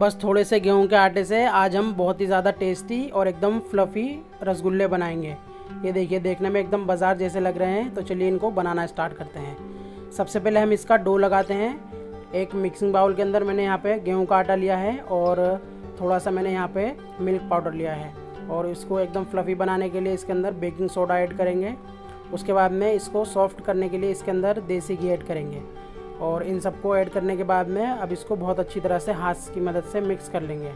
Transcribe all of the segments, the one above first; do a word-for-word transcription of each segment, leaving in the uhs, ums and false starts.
बस थोड़े से गेहूं के आटे से आज हम बहुत ही ज़्यादा टेस्टी और एकदम फ्लफ़ी रसगुल्ले बनाएंगे। ये देखिए, देखने में एकदम बाजार जैसे लग रहे हैं। तो चलिए इनको बनाना स्टार्ट करते हैं। सबसे पहले हम इसका डो लगाते हैं। एक मिक्सिंग बाउल के अंदर मैंने यहाँ पे गेहूं का आटा लिया है और थोड़ा सा मैंने यहाँ पे मिल्क पाउडर लिया है और इसको एकदम फ्लफ़ी बनाने के लिए इसके अंदर बेकिंग सोडा ऐड करेंगे। उसके बाद में इसको सॉफ्ट करने के लिए इसके अंदर देसी घी ऐड करेंगे और इन सबको ऐड करने के बाद में अब इसको बहुत अच्छी तरह से हाथ की मदद से मिक्स कर लेंगे।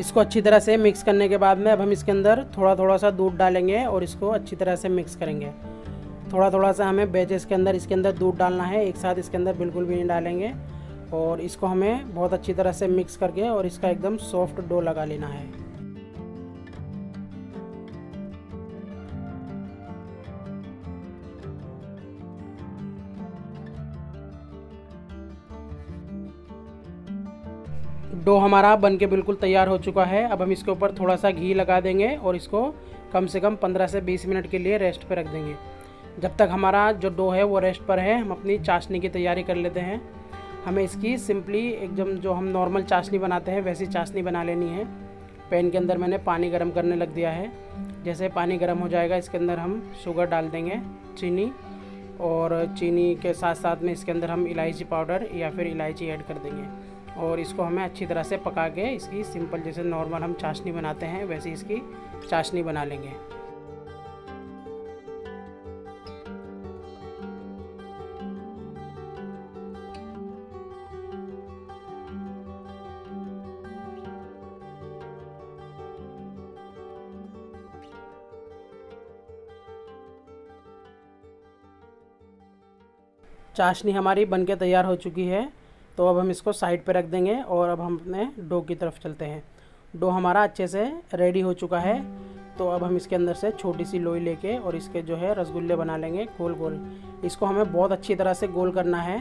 इसको अच्छी तरह से मिक्स करने के बाद में अब हम इसके अंदर थोड़ा थोड़ा सा दूध डालेंगे और इसको अच्छी तरह से मिक्स करेंगे। थोड़ा थोड़ा सा हमें बैचेस के अंदर इसके अंदर दूध डालना है, एक साथ इसके अंदर बिल्कुल भी नहीं डालेंगे। और इसको हमें बहुत अच्छी तरह से मिक्स करके और इसका एकदम सॉफ्ट डो लगा लेना है। डो हमारा बनके बिल्कुल तैयार हो चुका है। अब हम इसके ऊपर थोड़ा सा घी लगा देंगे और इसको कम से कम पंद्रह से बीस मिनट के लिए रेस्ट पे रख देंगे। जब तक हमारा जो डो है वो रेस्ट पर है, हम अपनी चाशनी की तैयारी कर लेते हैं। हमें इसकी सिंपली एकदम जो हम नॉर्मल चाशनी बनाते हैं वैसी चाशनी बना लेनी है। पैन के अंदर मैंने पानी गर्म करने लग दिया है। जैसे पानी गर्म हो जाएगा इसके अंदर हम शुगर डाल देंगे, चीनी, और चीनी के साथ साथ में इसके अंदर हम इलायची पाउडर या फिर इलायची ऐड कर देंगे और इसको हमें अच्छी तरह से पका के इसकी सिंपल जैसे नॉर्मल हम चाशनी बनाते हैं वैसे इसकी चाशनी बना लेंगे। चाशनी हमारी बनके तैयार हो चुकी है। तो अब हम इसको साइड पे रख देंगे और अब हम अपने डो की तरफ चलते हैं। डो हमारा अच्छे से रेडी हो चुका है। तो अब हम इसके अंदर से छोटी सी लोई लेके और इसके जो है रसगुल्ले बना लेंगे गोल गोल। इसको हमें बहुत अच्छी तरह से गोल करना है,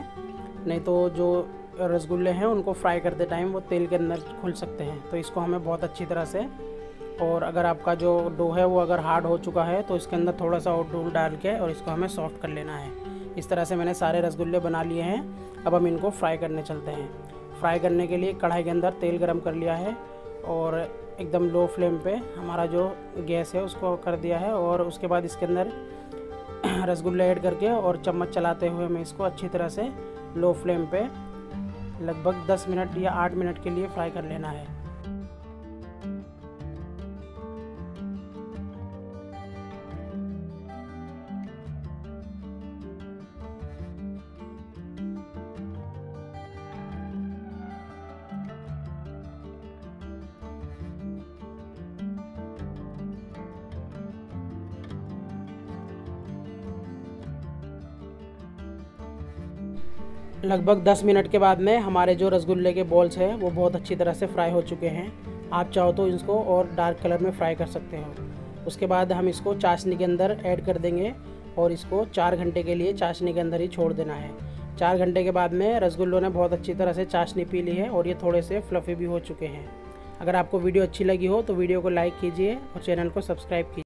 नहीं तो जो रसगुल्ले हैं उनको फ्राई करते टाइम वो तेल के अंदर खुल सकते हैं। तो इसको हमें बहुत अच्छी तरह से, और अगर आपका जो डो है वो अगर हार्ड हो चुका है तो इसके अंदर थोड़ा सा और दूध डाल के और इसको हमें सॉफ्ट कर लेना है। इस तरह से मैंने सारे रसगुल्ले बना लिए हैं। अब हम इनको फ्राई करने चलते हैं। फ्राई करने के लिए कढ़ाई के अंदर तेल गरम कर लिया है और एकदम लो फ्लेम पे हमारा जो गैस है उसको कर दिया है और उसके बाद इसके अंदर रसगुल्ले ऐड करके और चम्मच चलाते हुए हमें इसको अच्छी तरह से लो फ्लेम पे लगभग दस मिनट या आठ मिनट के लिए फ्राई कर लेना है। लगभग दस मिनट के बाद में हमारे जो रसगुल्ले के बॉल्स हैं वो बहुत अच्छी तरह से फ्राई हो चुके हैं। आप चाहो तो इसको और डार्क कलर में फ्राई कर सकते हो। उसके बाद हम इसको चाशनी के अंदर ऐड कर देंगे और इसको चार घंटे के लिए चाशनी के अंदर ही छोड़ देना है। चार घंटे के बाद में रसगुल्लों ने बहुत अच्छी तरह से चाशनी पी ली है और ये थोड़े से फ्लफ़ी भी हो चुके हैं। अगर आपको वीडियो अच्छी लगी हो तो वीडियो को लाइक कीजिए और चैनल को सब्सक्राइब कीजिए।